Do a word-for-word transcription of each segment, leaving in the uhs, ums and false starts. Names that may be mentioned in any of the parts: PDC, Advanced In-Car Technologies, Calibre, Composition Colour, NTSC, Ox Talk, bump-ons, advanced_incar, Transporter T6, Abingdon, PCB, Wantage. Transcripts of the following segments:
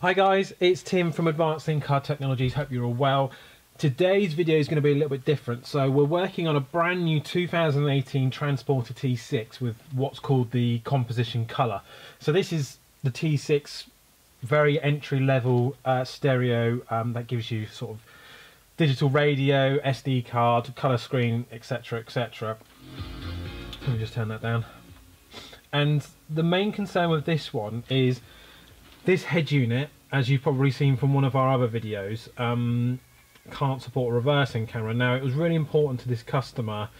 Hi guys, it's Tim from Advanced In-Car Technologies. Hope you're all well. Today's video is going to be a little bit different. So we're working on a brand new two thousand eighteen Transporter T six with what's called the Composition Colour. So this is the T six, very entry level uh, stereo um, that gives you sort of digital radio, S D card, colour screen, etc, et cetera. Let me just turn that down. And the main concern with this one is this head unit, as you've probably seen from one of our other videos, um, can't support a reversing camera. Now, it was really important to this customer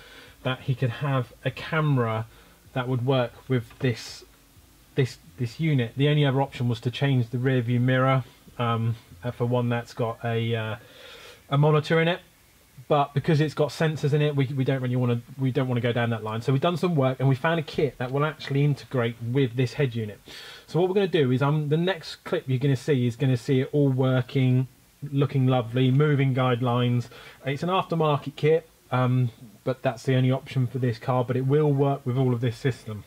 that he could have a camera that would work with this this this unit. The only other option was to change the rear view mirror um, for one that's got a uh, a monitor in it. But because it's got sensors in it, we, we don't really want to we don't want to go down that line. So we've done some work and we found a kit that will actually integrate with this head unit. So what we're going to do is, um, the next clip you're going to see is going to see it all working, looking lovely, moving guidelines. It's an aftermarket kit, um, but that's the only option for this car. But it will work with all of this system.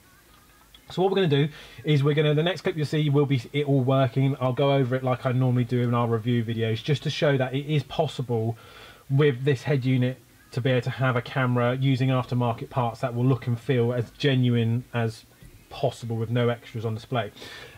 So what we're going to do is we're going to the next clip you'll see will be it all working. I'll go over it like I normally do in our review videos, just to show that it is possible with this head unit to be able to have a camera using aftermarket parts that will look and feel as genuine as possible with no extras on display.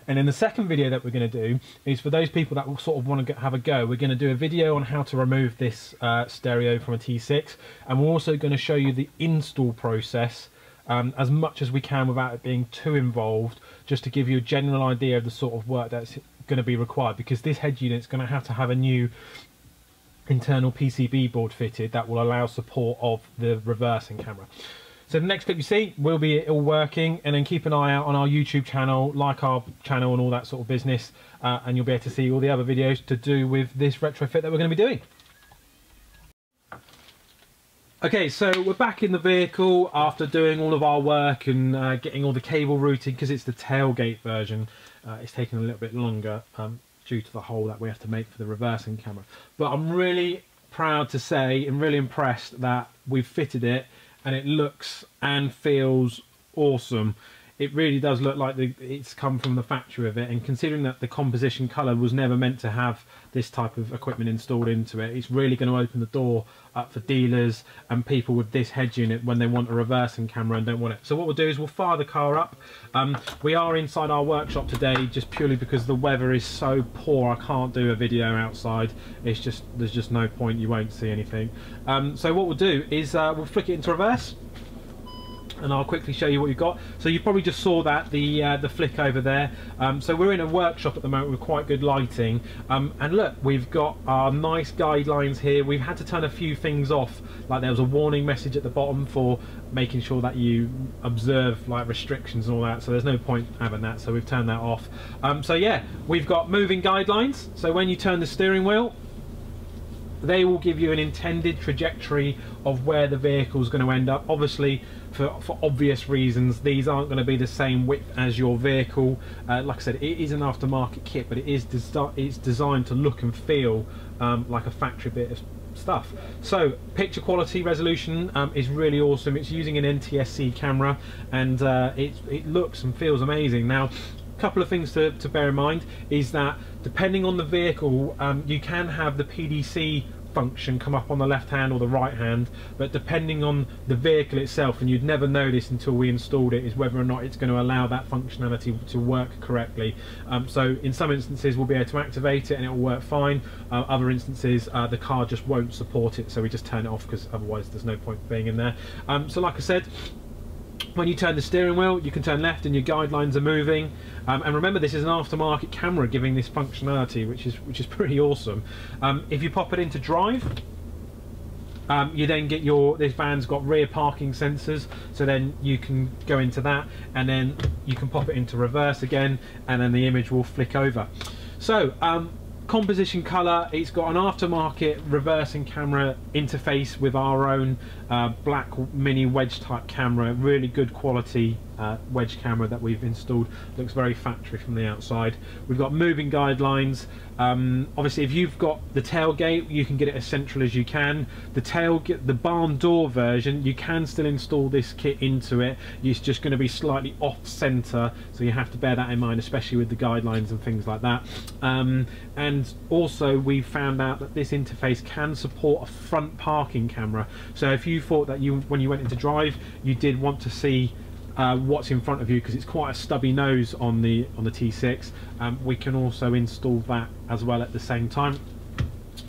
And then the second video that we're going to do is for those people that will sort of want to have a go. We're going to do a video on how to remove this uh, stereo from a T six, and we're also going to show you the install process um, as much as we can without it being too involved, just to give you a general idea of the sort of work that's going to be required, because this head unit's going to have to have a new internal P C B board fitted that will allow support of the reversing camera. So the next clip you see will be it all working, and then keep an eye out on our YouTube channel, like our channel and all that sort of business, uh, and you'll be able to see all the other videos to do with this retrofit that we're going to be doing. Okay, so we're back in the vehicle after doing all of our work and uh, getting all the cable routed, because it's the tailgate version. Uh, it's taking a little bit longer um, due to the hole that we have to make for the reversing camera. But I'm really proud to say and really impressed that we've fitted it, and it looks and feels awesome. It really does look like the, it's come from the factory of it, and considering that the Composition Colour was never meant to have this type of equipment installed into it, it's really going to open the door up for dealers and people with this head unit when they want a reversing camera and don't want it. So what we'll do is we'll fire the car up. Um, we are inside our workshop today just purely because the weather is so poor I can't do a video outside. It's just, there's just no point, you won't see anything. Um, so what we'll do is uh, we'll flick it into reverse, and I'll quickly show you what you've got. So you probably just saw that, the uh, the flick over there. Um, so we're in a workshop at the moment with quite good lighting. Um, and look, we've got our nice guidelines here. We've had to turn a few things off. Like there was a warning message at the bottom for making sure that you observe like restrictions and all that. So there's no point having that. So we've turned that off. Um, so yeah, we've got moving guidelines. So when you turn the steering wheel, they will give you an intended trajectory of where the vehicle is going to end up. Obviously, for, for obvious reasons, these aren't going to be the same width as your vehicle. Uh, like I said, it is an aftermarket kit, but it is desi it's designed to look and feel um, like a factory bit of stuff. So picture quality resolution um, is really awesome. It's using an N T S C camera, and uh, it, it looks and feels amazing. Now, couple of things to, to bear in mind is that depending on the vehicle, um, you can have the P D C function come up on the left hand or the right hand, but depending on the vehicle itself, and you'd never know this until we installed it, is whether or not it's going to allow that functionality to work correctly. Um, so in some instances we'll be able to activate it and it will work fine. Uh, other instances uh, the car just won't support it, so we just turn it off, because otherwise there's no point being in there. Um, so like I said, when you turn the steering wheel, you can turn left and your guidelines are moving. Um, and remember, this is an aftermarket camera giving this functionality, which is which is pretty awesome. Um, if you pop it into drive, um, you then get your, this van's got rear parking sensors, so then you can go into that, and then you can pop it into reverse again, and then the image will flick over. So um, Composition Colour, it's got an aftermarket reverse and camera interface with our own uh, black mini wedge type camera, really good quality uh, wedge camera that we've installed, looks very factory from the outside. We've got moving guidelines. Um, obviously if you've got the tailgate you can get it as central as you can. The tailgate, the barn door version, you can still install this kit into it, it's just going to be slightly off centre, so you have to bear that in mind, especially with the guidelines and things like that. Um, and also we found out that this interface can support a front parking camera, so if you thought that you when you went into drive you did want to see Uh, what's in front of you, because it's quite a stubby nose on the on the T six, um, we can also install that as well at the same time.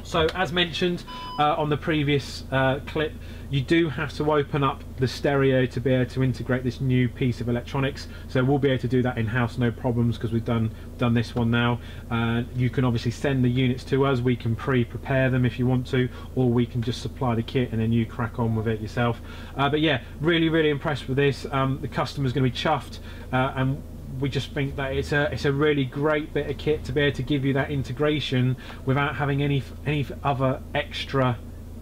So as mentioned uh, on the previous uh, clip, you do have to open up the stereo to be able to integrate this new piece of electronics, so we'll be able to do that in-house, no problems, because we've done done this one now. Uh, you can obviously send the units to us, we can pre-prepare them if you want to, or we can just supply the kit and then you crack on with it yourself. Uh, but yeah, really really impressed with this. Um, the customer's going to be chuffed, uh, and we just think that it's a it's a really great bit of kit to be able to give you that integration without having any any other extra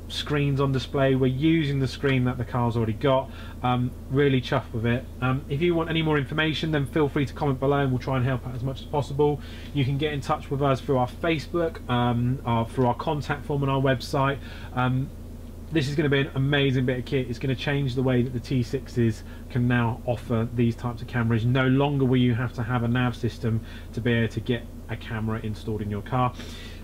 screens on display. We're using the screen that the car's already got. Um, really chuffed with it. Um, if you want any more information, then feel free to comment below and we'll try and help out as much as possible. You can get in touch with us through our Facebook, um, our, through our contact form on our website. Um, This is going to be an amazing bit of kit. It's going to change the way that the T sixes can now offer these types of cameras. No longer will you have to have a nav system to be able to get a camera installed in your car.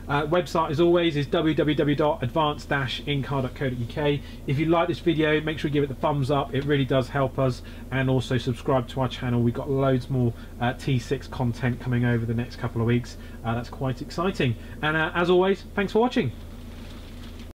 Uh, website as always is w w w dot advanced dash in car dot co dot u k. If you like this video, make sure you give it the thumbs up, it really does help us, and also subscribe to our channel. We've got loads more uh, T six content coming over the next couple of weeks. Uh, that's quite exciting, and uh, as always, thanks for watching.